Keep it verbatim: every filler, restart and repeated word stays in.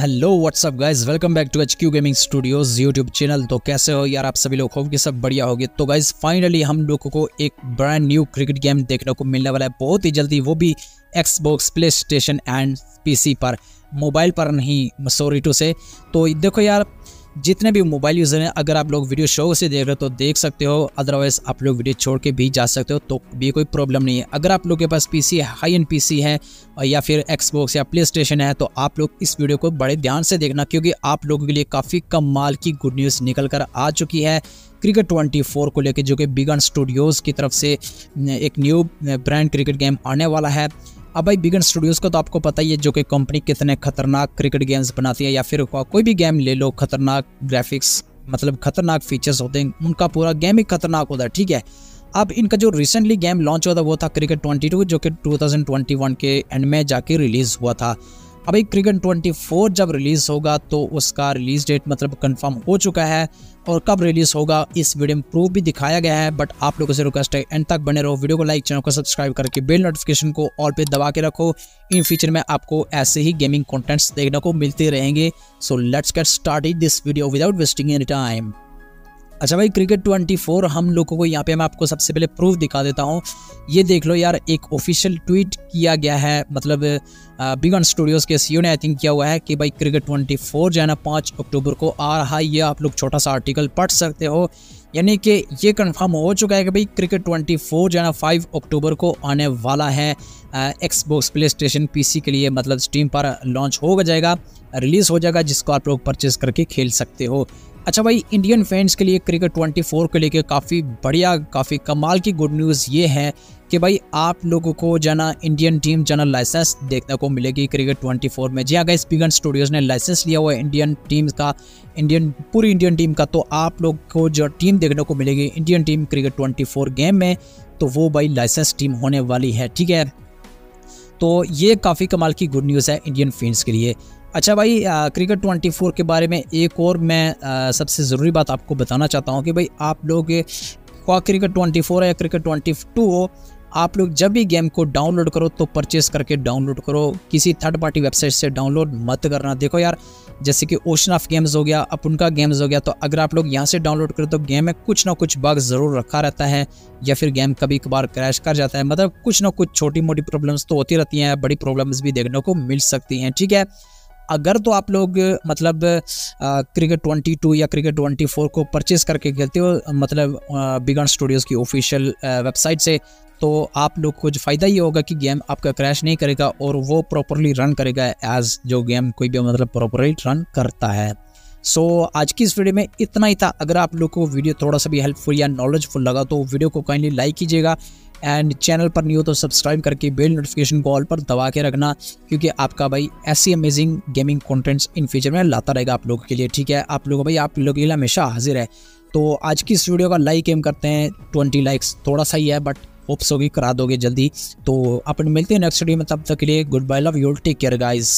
Hello what's up guys, welcome back to H Q gaming studios YouTube channel. तो कैसे हो यार आप सभी लोग, होप कि सब बढ़िया होगी। तो गाइज फाइनली हम लोगों को एक ब्रांड न्यू क्रिकेट गेम देखने को मिलने वाला है बहुत ही जल्दी, वो भी Xbox, PlayStation and PC पर, मोबाइल पर नहीं, सॉरी टू से। तो देखो यार, जितने भी मोबाइल यूज़र हैं, अगर आप लोग वीडियो शो से देख रहे हो तो देख सकते हो, अदरवाइज़ आप लोग वीडियो छोड़ के भी जा सकते हो, तो भी कोई प्रॉब्लम नहीं है। अगर आप लोग के पास पीसी है, हाई एंड पीसी है या फिर एक्सबॉक्स या प्ले स्टेशन है, तो आप लोग इस वीडियो को बड़े ध्यान से देखना, क्योंकि आप लोगों के लिए काफ़ी कमाल की गुड न्यूज़ निकल कर आ चुकी है क्रिकेट चौबीस को लेकर, जो कि बिगन स्टूडियोज़ की तरफ से एक न्यू ब्रांड क्रिकेट गेम आने वाला है। अब भाई बिगन स्टूडियोज़ का तो आपको पता ही है, जो कि कंपनी कितने खतरनाक क्रिकेट गेम्स बनाती है, या फिर कोई भी गेम ले लो, खतरनाक ग्राफिक्स मतलब खतरनाक फीचर्स होते हैं, उनका पूरा गेम ही खतरनाक होता है, ठीक है। अब इनका जो रिसेंटली गेम लॉन्च हुआ था वो था क्रिकेट बाईस, जो कि दो हज़ार इक्कीस के एंड में जाके रिलीज़ हुआ था। अब एक क्रिकेट चौबीस जब रिलीज़ होगा तो उसका रिलीज़ डेट मतलब कंफर्म हो चुका है, और कब रिलीज़ होगा इस वीडियो में प्रूफ भी दिखाया गया है। बट आप लोगों से रिक्वेस्ट है, एंड तक बने रहो, वीडियो को लाइक, चैनल को सब्सक्राइब करके बेल नोटिफिकेशन को ऑल पे दबा के रखो। इन फ्यूचर में आपको ऐसे ही गेमिंग कॉन्टेंट्स देखने को मिलते रहेंगे। So let's get started this video without wasting any time. अच्छा भाई, क्रिकेट चौबीस हम लोगों को यहाँ पे मैं आपको सबसे पहले प्रूफ दिखा देता हूँ। ये देख लो यार, एक ऑफिशियल ट्वीट किया गया है, मतलब बिगन स्टूडियोज़ के सीईओ ने आई थिंक किया हुआ है कि भाई क्रिकेट चौबीस जो है ना पाँच अक्टूबर को आ रहा है, ये आप लोग छोटा सा आर्टिकल पढ़ सकते हो। यानी कि ये कंफर्म हो चुका है कि भाई क्रिकेट चौबीस जो है ना फाइव अक्टूबर को आने वाला है एक्सबॉक्स, प्ले स्टेशन, पीसी के लिए, मतलब स्टीम पर लॉन्च हो जाएगा, रिलीज़ हो जाएगा, जिसको आप लोग परचेज़ करके खेल सकते हो। अच्छा भाई, इंडियन फैंस के लिए क्रिकेट चौबीस को लेकर काफ़ी बढ़िया, काफ़ी कमाल की गुड न्यूज़ ये है कि भाई आप लोगों को जाना इंडियन टीम जाना लाइसेंस देखने को मिलेगी क्रिकेट चौबीस में। जी हाँ गाइस, बिगन स्टूडियोज़ ने लाइसेंस लिया हुआ है इंडियन टीम का, इंडियन पूरी इंडियन टीम का। तो आप लोग को जो टीम देखने को मिलेगी इंडियन टीम क्रिकेट चौबीस गेम में, तो वो भाई लाइसेंस टीम होने वाली है, ठीक है। तो ये काफ़ी कमाल की गुड न्यूज़ है इंडियन फैंस के लिए। अच्छा भाई, क्रिकेट चौबीस के बारे में एक और मैं आ, सबसे ज़रूरी बात आपको बताना चाहता हूँ कि भाई आप लोग क्रिकेट चौबीस है या क्रिकेट बाईस हो, आप लोग जब भी गेम को डाउनलोड करो तो परचेज़ करके डाउनलोड करो, किसी थर्ड पार्टी वेबसाइट से डाउनलोड मत करना। देखो यार, जैसे कि ओशन ऑफ गेम्स हो गया, अपन का गेम्स हो गया, तो अगर आप लोग यहाँ से डाउनलोड करो तो गेम में कुछ ना कुछ बग ज़रूर रखा रहता है, या फिर गेम कभी कभार क्रैश कर जाता है, मतलब कुछ ना कुछ छोटी मोटी प्रॉब्लम्स तो होती रहती हैं, बड़ी प्रॉब्लम्स भी देखने को मिल सकती हैं, ठीक है। अगर तो आप लोग मतलब क्रिकेट बाईस या क्रिकेट चौबीस को परचेज़ करके खेलते हो, मतलब बिगन स्टूडियोज़ की ऑफिशियल वेबसाइट से, तो आप लोग को फ़ायदा ये होगा कि गेम आपका क्रैश नहीं करेगा और वो प्रॉपरली रन करेगा, एज जो गेम कोई भी मतलब प्रॉपरली रन करता है। सो so, आज की इस वीडियो में इतना ही था। अगर आप लोग को वीडियो थोड़ा सा भी हेल्पफुल या नॉलेजफुल लगा तो वीडियो को काइंडली लाइक कीजिएगा, एंड चैनल पर न्यू तो सब्सक्राइब करके बेल नोटिफिकेशन को ऑल पर दबा के रखना, क्योंकि आपका भाई ऐसी amazing gaming contents in future में लाता रहेगा आप लोगों के लिए, ठीक है। आप लोगों भाई आप लोगों के लिए हमेशा हाजिर है। तो आज की इस वीडियो का लाइक एम करते हैं बीस लाइक्स, थोड़ा सा ही है बट होप्स होगी करा दोगे जल्दी। तो अपन मिलते हैं नेक्स्ट वीडियो में, तब तक के लिए good bye, love you, take care guys.